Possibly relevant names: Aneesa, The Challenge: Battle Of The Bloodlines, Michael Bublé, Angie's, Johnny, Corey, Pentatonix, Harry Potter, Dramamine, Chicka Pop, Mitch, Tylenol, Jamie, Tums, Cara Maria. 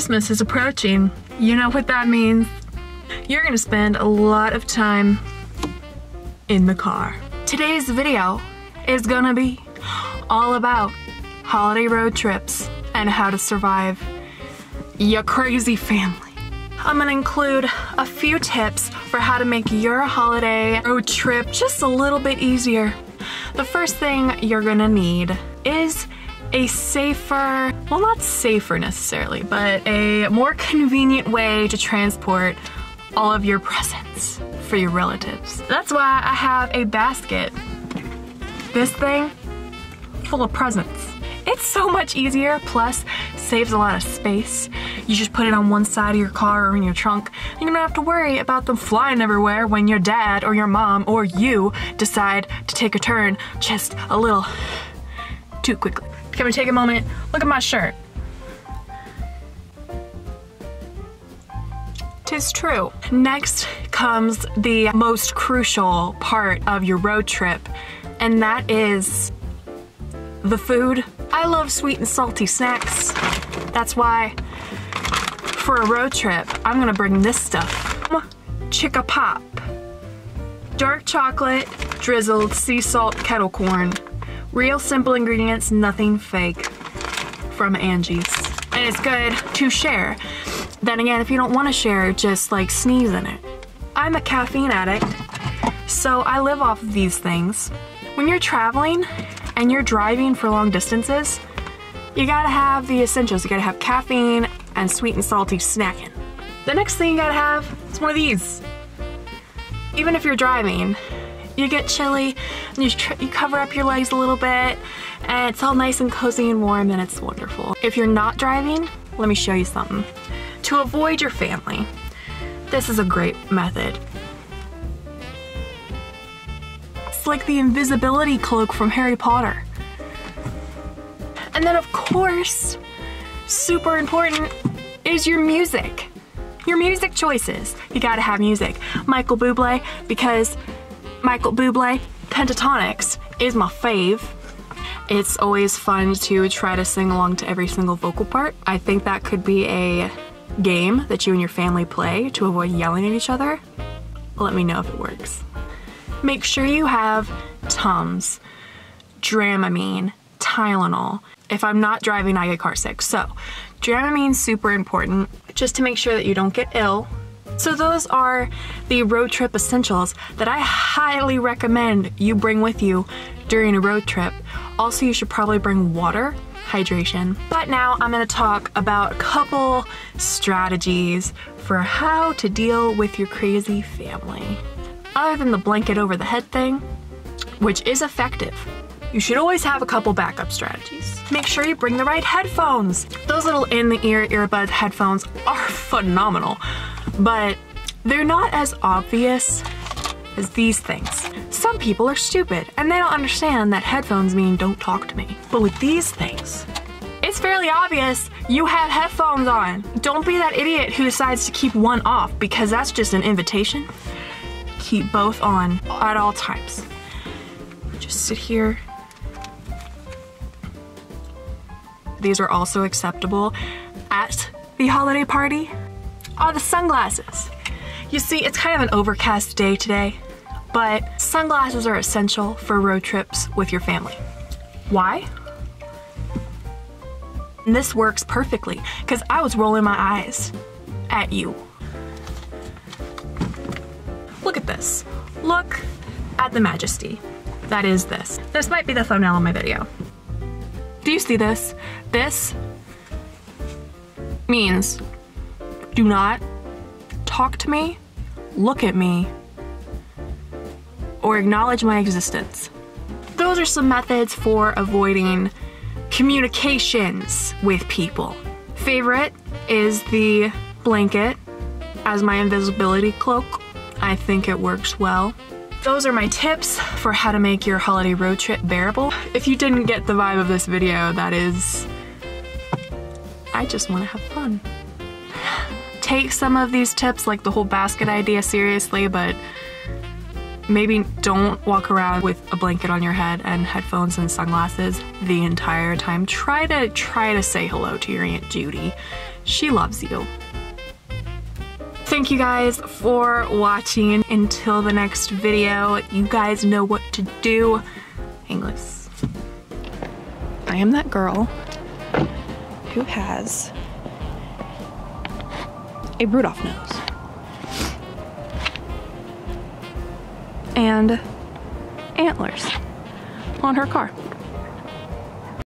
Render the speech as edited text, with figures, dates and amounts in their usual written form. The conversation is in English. Christmas is approaching. You know what that means. You're gonna spend a lot of time in the car. Today's video is gonna be all about holiday road trips and how to survive your crazy family. I'm gonna include a few tips for how to make your holiday road trip just a little bit easier. The first thing you're gonna need is a safer, well, not safer necessarily, but a more convenient way to transport all of your presents for your relatives. That's why I have a basket, this thing, full of presents. It's so much easier, plus saves a lot of space. You just put it on one side of your car or in your trunk, and you don't have to worry about them flying everywhere when your dad or your mom or you decide to take a turn just a little too quickly. Can we take a moment? Look at my shirt. 'Tis true. Next comes the most crucial part of your road trip, and that is the food. I love sweet and salty snacks. That's why for a road trip, I'm gonna bring this stuff. Chicka Pop. Dark chocolate, drizzled sea salt kettle corn. Real simple ingredients, nothing fake, from Angie's. And it's good to share. Then again, if you don't wanna share, just like sneeze in it. I'm a caffeine addict, so I live off of these things. When you're traveling, and you're driving for long distances, you gotta have the essentials. You gotta have caffeine and sweet and salty snacking. The next thing you gotta have is one of these. Even if you're driving, you get chilly, and you cover up your legs a little bit, and it's all nice and cozy and warm, and it's wonderful. If you're not driving, let me show you something. To avoid your family, this is a great method. It's like the invisibility cloak from Harry Potter. And then of course, super important is your music. Your music choices. You gotta have music. Michael Bublé, because Michael Bublé, Pentatonix is my fave. It's always fun to try to sing along to every single vocal part. I think that could be a game that you and your family play to avoid yelling at each other. Let me know if it works. Make sure you have Tums, Dramamine, Tylenol. If I'm not driving, I get car sick. So Dramamine's super important just to make sure that you don't get ill. So those are the road trip essentials that I highly recommend you bring with you during a road trip. Also, you should probably bring water, hydration. But now I'm gonna talk about a couple strategies for how to deal with your crazy family. Other than the blanket over the head thing, which is effective, you should always have a couple backup strategies. Make sure you bring the right headphones. Those little in-the-ear earbud headphones are phenomenal, but they're not as obvious as these things. Some people are stupid and they don't understand that headphones mean don't talk to me. But with these things, it's fairly obvious you have headphones on. Don't be that idiot who decides to keep one off, because that's just an invitation. Keep both on at all times. Just sit here. These are also acceptable at the holiday party. Oh, the sunglasses. You see, it's kind of an overcast day today, but sunglasses are essential for road trips with your family. Why? And this works perfectly, because I was rolling my eyes at you. Look at this. Look at the majesty. That is this. This might be the thumbnail of my video. Do you see this? This means do not talk to me, look at me, or acknowledge my existence. Those are some methods for avoiding communications with people. Favorite is the blanket as my invisibility cloak. I think it works well. Those are my tips for how to make your holiday road trip bearable. If you didn't get the vibe of this video, that is, I just want to have fun. Take some of these tips, like the whole basket idea, seriously, but Maybe don't walk around with a blanket on your head and headphones and sunglasses the entire time. Try to say hello to your Aunt Judy. She loves you. Thank you guys for watching. Until the next video, you guys know what to do. Hang loose. I am that girl who has a Rudolph nose. And antlers on her car.